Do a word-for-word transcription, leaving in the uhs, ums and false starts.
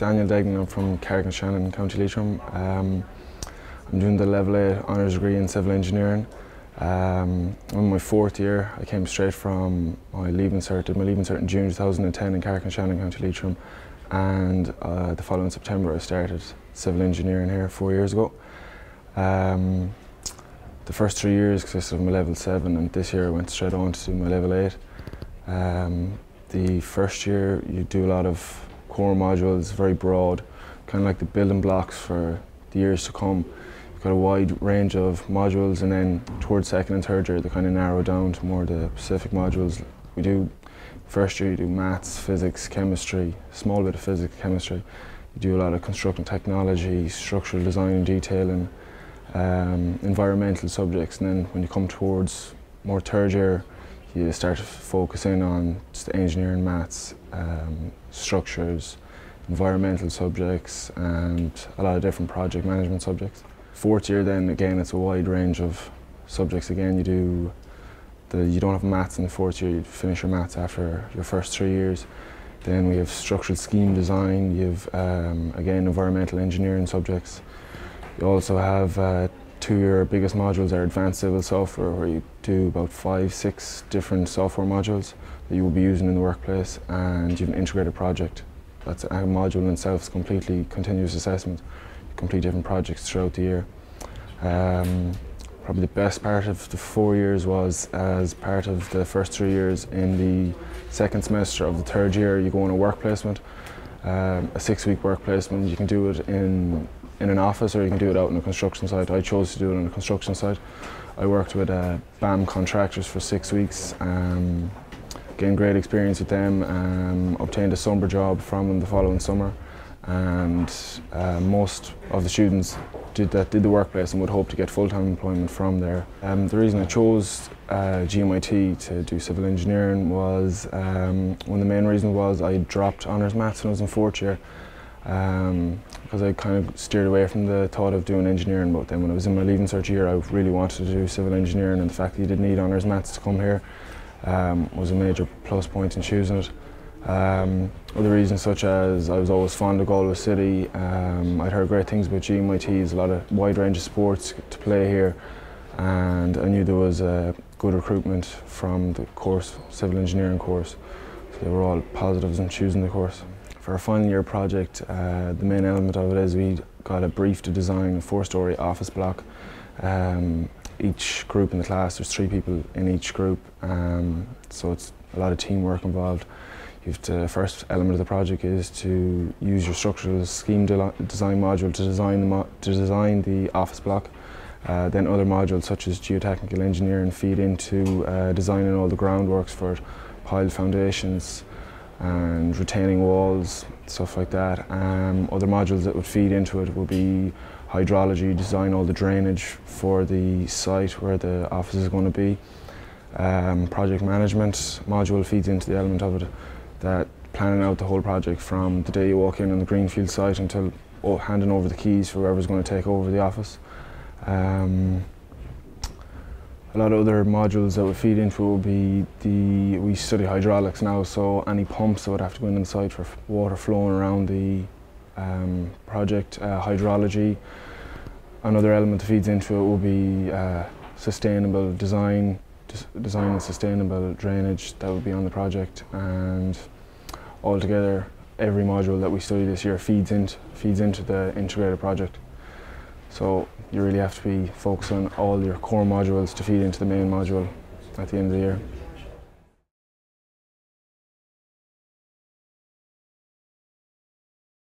Daniel Degnan, I'm from Carrick-on-Shannon, County Leitrim. Um, I'm doing the Level eight Honours degree in Civil Engineering. Um, I'm in my fourth year. I came straight from my Leaving Cert, did my Leaving Cert in June two thousand ten in Carrick-on-Shannon, County Leitrim. And uh, the following September I started Civil Engineering here four years ago. Um, the first three years consisted of my Level seven, and this year I went straight on to do my Level eight. Um, the first year you do a lot of core modules, very broad, kind of like the building blocks for the years to come. You've got a wide range of modules, and then towards second and third year they kind of narrow down to more the specific modules. We do, first year you do maths, physics, chemistry, a small bit of physics, chemistry. You do a lot of construction technology, structural design and detailing, um, environmental subjects, and then when you come towards more third year, you start focusing on just engineering maths, um, structures, environmental subjects, and a lot of different project management subjects. Fourth year then, again, it's a wide range of subjects. Again, you do the, you don't have maths in the fourth year, you finish your maths after your first three years. Then we have structural scheme design, you have, um, again, environmental engineering subjects. You also have uh, two of your biggest modules are advanced civil software, where you do about five, six different software modules that you will be using in the workplace, and you have an integrated project. That's a module in itself, it's completely continuous assessment. You complete different projects throughout the year. Um, probably the best part of the four years was, as part of the first three years, in the second semester of the third year, you go on a work placement, um, a six-week work placement. You can do it in in an office, or you can do it out on a construction site. I chose to do it on a construction site. I worked with uh, B A M contractors for six weeks, um, gained great experience with them, um, obtained a summer job from them the following summer, and uh, most of the students did that did the workplace and would hope to get full-time employment from there. Um, the reason I chose uh, G M I T to do civil engineering was, um, one of the main reasons was I dropped honours maths when I was in fourth year. Um, because I kind of steered away from the thought of doing engineering, but then when I was in my Leaving Cert year I really wanted to do civil engineering, and the fact that you didn't need honours maths to come here um, was a major plus point in choosing it. Um, other reasons, such as I was always fond of Galway City, um, I'd heard great things about G M I T, there's a lot of wide range of sports to play here, and I knew there was a good recruitment from the course, civil engineering course, so they were all positives in choosing the course. For our final year project, uh, the main element of it is we got a brief to design a four-storey office block. Um, each group in the class, there's three people in each group, um, so it's a lot of teamwork involved. You have to, the first element of the project is to use your structural scheme de design module to design the, mo to design the office block. Uh, then other modules such as geotechnical engineering feed into uh, designing all the groundworks for it, piled foundations, and retaining walls, stuff like that. Um, other modules that would feed into it would be hydrology, design all the drainage for the site where the office is going to be. Um, project management module feeds into the element of it, that planning out the whole project from the day you walk in on the Greenfield site until oh, handing over the keys for whoever's going to take over the office. Um, A lot of other modules that would feed into it would be the, we study hydraulics now, so any pumps that would have to go in on site for water flowing around the um, project, uh, hydrology. Another element that feeds into it would be uh, sustainable design, design and sustainable drainage that would be on the project. And altogether, every module that we study this year feeds into, feeds into the integrated project. So you really have to be focusing on all your core modules to feed into the main module at the end of the year.